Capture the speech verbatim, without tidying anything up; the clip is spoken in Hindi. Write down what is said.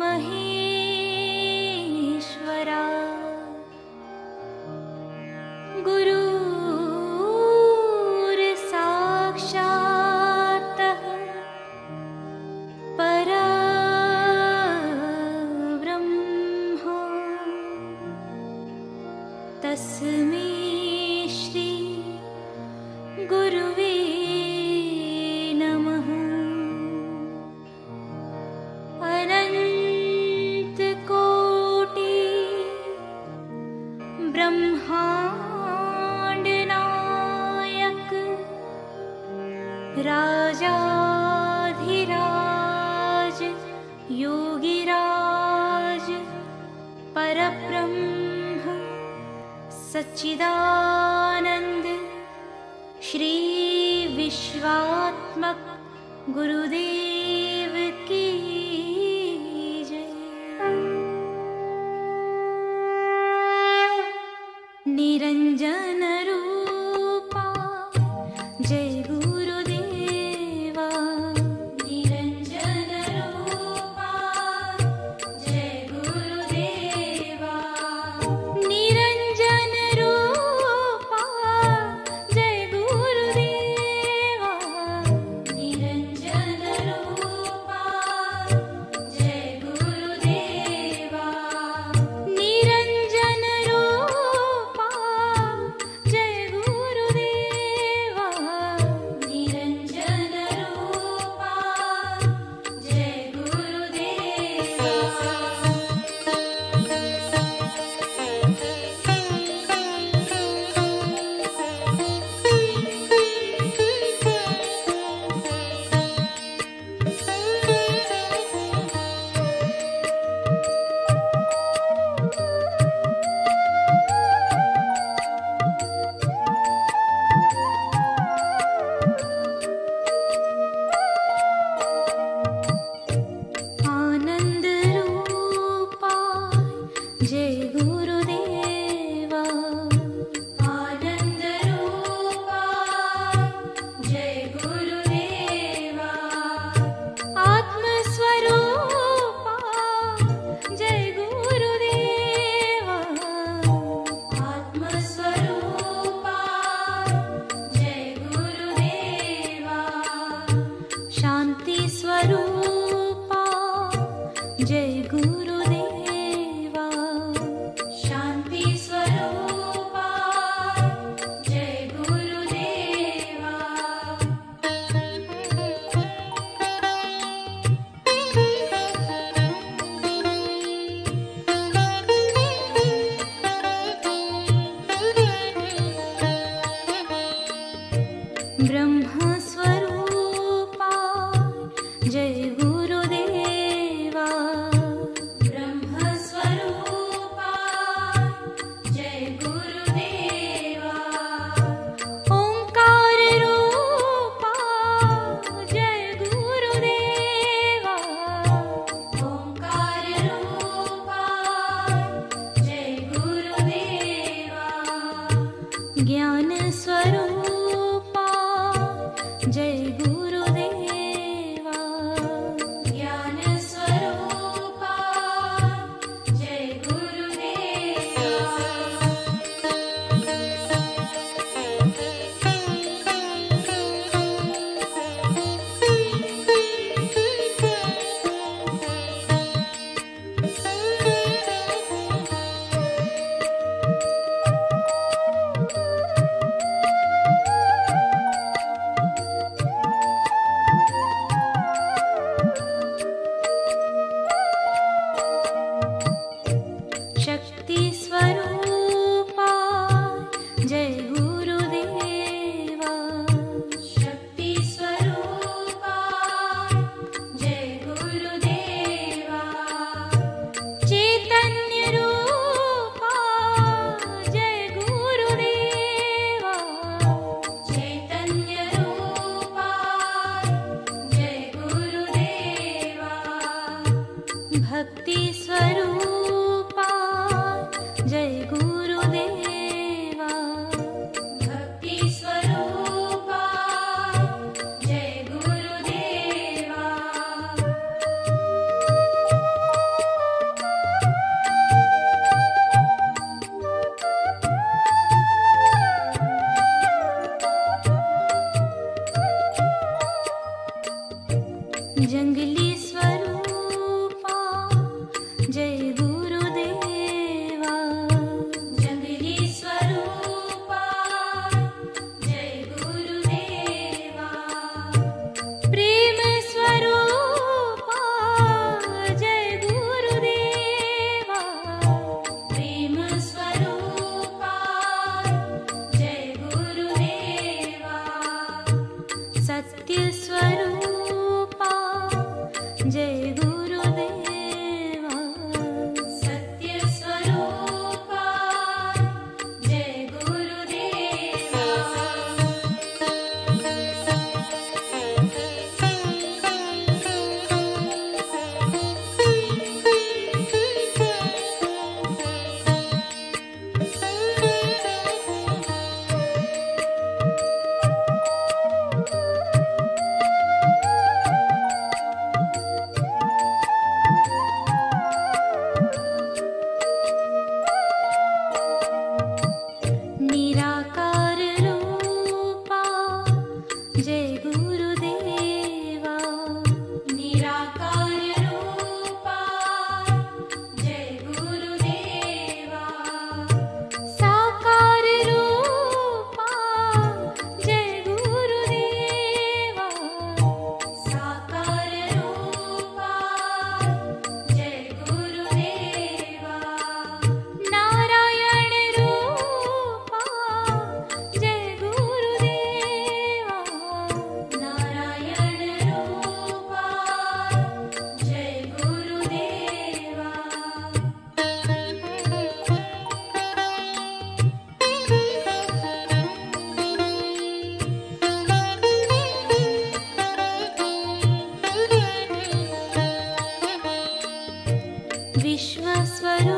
महेश्वरा गुरुर् साक्षात्तः परब्रह्म तस्मै श्री गुरुवे ब्रह्माण्डनायक राजाधिराज योगिराज परब्रह्म सच्चिदानंद श्री विश्वात्मक गुरुदेव की निरंजन रूपा जय गुरुदेवा निरंजन रूपा जय गुरुदेवा निरंजन रूपा जय गुरुदेवा निरंजन रूपा जय गुरुदेवा निरंजन जय गुरुदेवा शांति स्वरूपा जय गुरुदेवा ब्रह्म स्वरूपा जय गुरुदेवा ज्ञान स्वरूपा जय गुरुदेवा ज्ञान स्वरूपा जय गुरुदेवा स्वरूपा जय गुरुदेवा शक्ति स्वरूपा जय गुरुदेवा चैतन्य रूपा जय गुरुदेवा चैतन्य रूपा जय गुरुदेवा भक्ति स्वरूप जय गुरुदेवा भक्ति स्वरूपा जय गुरुदेवा। विश्वस्वरूप।